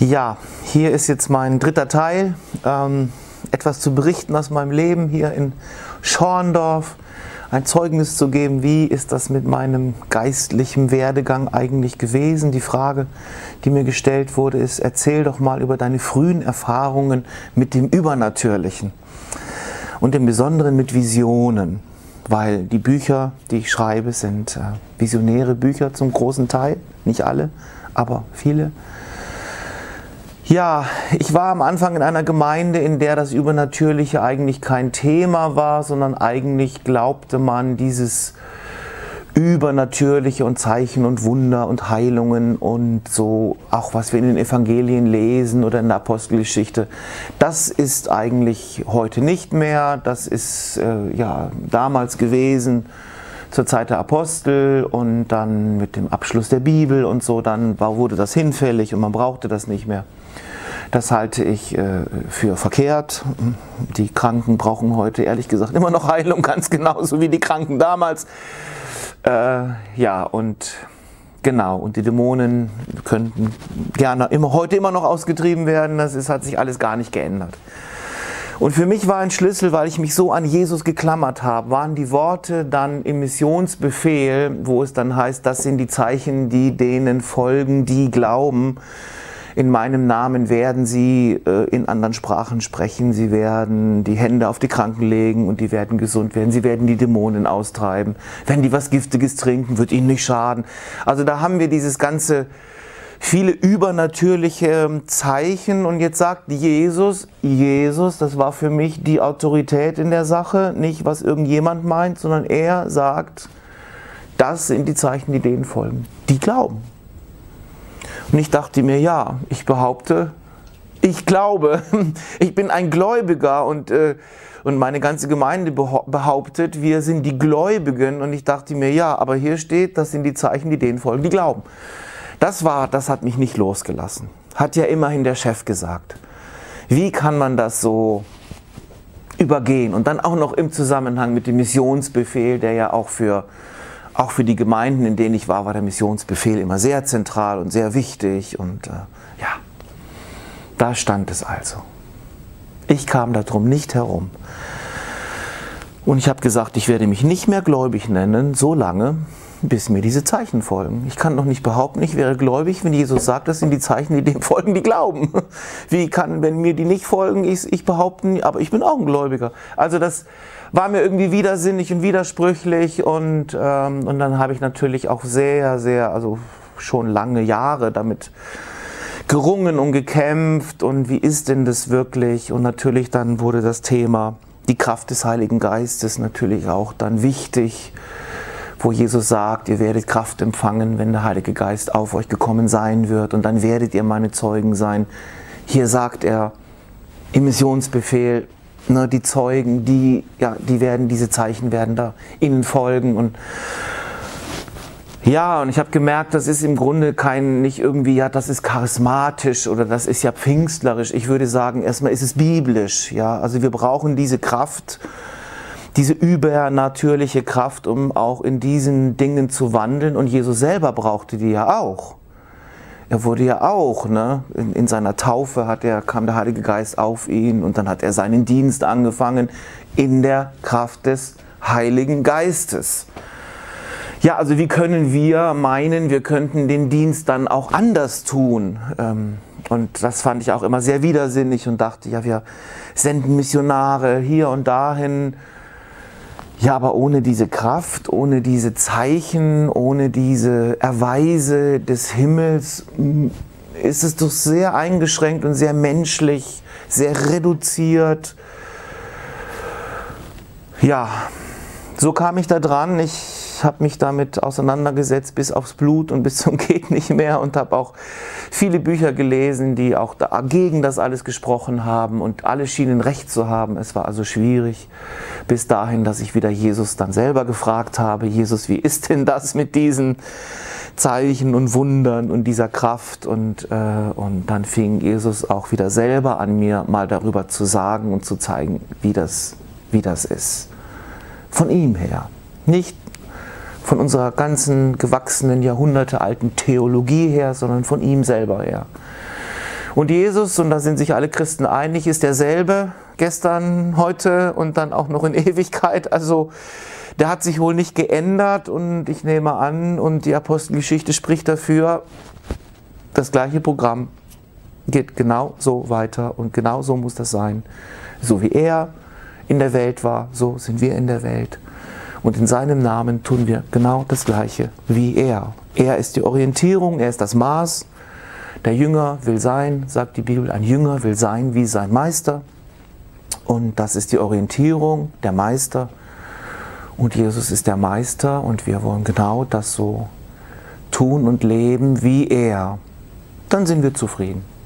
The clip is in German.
Ja, hier ist jetzt mein dritter Teil, etwas zu berichten aus meinem Leben hier in Schorndorf, ein Zeugnis zu geben, wie ist das mit meinem geistlichen Werdegang eigentlich gewesen. Die Frage, die mir gestellt wurde, ist: Erzähl doch mal über deine frühen Erfahrungen mit dem Übernatürlichen und im Besonderen mit Visionen, weil die Bücher, die ich schreibe, sind visionäre Bücher zum großen Teil, nicht alle, aber viele. Ja, ich war am Anfang in einer Gemeinde, in der das Übernatürliche eigentlich kein Thema war, sondern eigentlich glaubte man, dieses Übernatürliche und Zeichen und Wunder und Heilungen und so, auch was wir in den Evangelien lesen oder in der Apostelgeschichte, das ist eigentlich heute nicht mehr, das ist ja damals gewesen, zur Zeit der Apostel und dann mit dem Abschluss der Bibel und so, dann wurde das hinfällig und man brauchte das nicht mehr. Das halte ich für verkehrt. Die Kranken brauchen heute ehrlich gesagt immer noch Heilung, ganz genauso wie die Kranken damals. Ja, und genau, und die Dämonen könnten gerne heute immer noch ausgetrieben werden, hat sich alles gar nicht geändert. Und für mich war ein Schlüssel, weil ich mich so an Jesus geklammert habe, waren die Worte dann im Missionsbefehl, wo es dann heißt, das sind die Zeichen, die denen folgen, die glauben. In meinem Namen werden sie in anderen Sprachen sprechen, sie werden die Hände auf die Kranken legen und die werden gesund werden, sie werden die Dämonen austreiben. Wenn die was Giftiges trinken, wird ihnen nicht schaden. Also da haben wir dieses ganze... viele übernatürliche Zeichen, und jetzt sagt Jesus, das war für mich die Autorität in der Sache, nicht was irgendjemand meint, sondern er sagt, das sind die Zeichen, die denen folgen, die glauben. Und ich dachte mir, ja, ich behaupte, ich glaube, ich bin ein Gläubiger, und meine ganze Gemeinde behauptet, wir sind die Gläubigen, und ich dachte mir, ja, aber hier steht, das sind die Zeichen, die denen folgen, die glauben. Das hat mich nicht losgelassen. Hat ja immerhin der Chef gesagt. Wie kann man das so übergehen? Und dann auch noch im Zusammenhang mit dem Missionsbefehl, der ja auch für die Gemeinden, in denen ich war, war der Missionsbefehl immer sehr zentral und sehr wichtig. Und ja, da stand es also. Ich kam darum nicht herum. Und ich habe gesagt, ich werde mich nicht mehr gläubig nennen, solange... bis mir diese Zeichen folgen. Ich kann doch nicht behaupten, ich wäre gläubig, wenn Jesus sagt, das sind die Zeichen, die dem folgen, die glauben. Wie kann, wenn mir die nicht folgen, ich behaupten, aber ich bin auch ein Gläubiger. Also das war mir irgendwie widersinnig und widersprüchlich, und dann habe ich natürlich auch sehr, sehr, also schon lange Jahre damit gerungen und gekämpft, und wie ist denn das wirklich? Und natürlich dann wurde das Thema, die Kraft des Heiligen Geistes, natürlich auch dann wichtig, wo Jesus sagt, ihr werdet Kraft empfangen, wenn der Heilige Geist auf euch gekommen sein wird, und dann werdet ihr meine Zeugen sein. Hier sagt er im Missionsbefehl, ne, die Zeugen, diese Zeichen werden da ihnen folgen. Und ja, und ich habe gemerkt, das ist im Grunde nicht irgendwie, ja, das ist charismatisch oder das ist ja pfingstlerisch. Ich würde sagen, erstmal ist es biblisch, ja, also wir brauchen diese Kraft, diese übernatürliche Kraft, um auch in diesen Dingen zu wandeln. Und Jesus selber brauchte die ja auch. Er wurde ja auch, ne? In seiner Taufe kam der Heilige Geist auf ihn, und dann hat er seinen Dienst angefangen in der Kraft des Heiligen Geistes. Ja, also wie können wir meinen, wir könnten den Dienst dann auch anders tun? Und das fand ich auch immer sehr widersinnig und dachte, ja, wir senden Missionare hier und dahin. Ja, aber ohne diese Kraft, ohne diese Zeichen, ohne diese Erweise des Himmels ist es doch sehr eingeschränkt und sehr menschlich, sehr reduziert. Ja, so kam ich da dran. Ich habe mich damit auseinandergesetzt bis aufs Blut und bis zum geht nicht mehr, und habe auch viele Bücher gelesen, die auch gegen das alles gesprochen haben, und alle schienen recht zu haben. Es war also schwierig bis dahin, dass ich wieder Jesus dann selber gefragt habe: Jesus, wie ist denn das mit diesen Zeichen und Wundern und dieser Kraft? Und dann fing Jesus auch wieder selber an, mir mal darüber zu sagen und zu zeigen, wie das ist. Von ihm her, nicht von unserer ganzen gewachsenen, jahrhundertealten Theologie her, sondern von ihm selber her. Und Jesus, und da sind sich alle Christen einig, ist derselbe, gestern, heute und dann auch noch in Ewigkeit. Also der hat sich wohl nicht geändert, und ich nehme an, und die Apostelgeschichte spricht dafür, das gleiche Programm geht genau so weiter und genau so muss das sein. So wie er in der Welt war, so sind wir in der Welt. Und in seinem Namen tun wir genau das Gleiche wie er. Er ist die Orientierung, er ist das Maß. Der Jünger will sein, sagt die Bibel, ein Jünger will sein wie sein Meister. Und das ist die Orientierung, der Meister. Und Jesus ist der Meister und wir wollen genau das so tun und leben wie er. Dann sind wir zufrieden.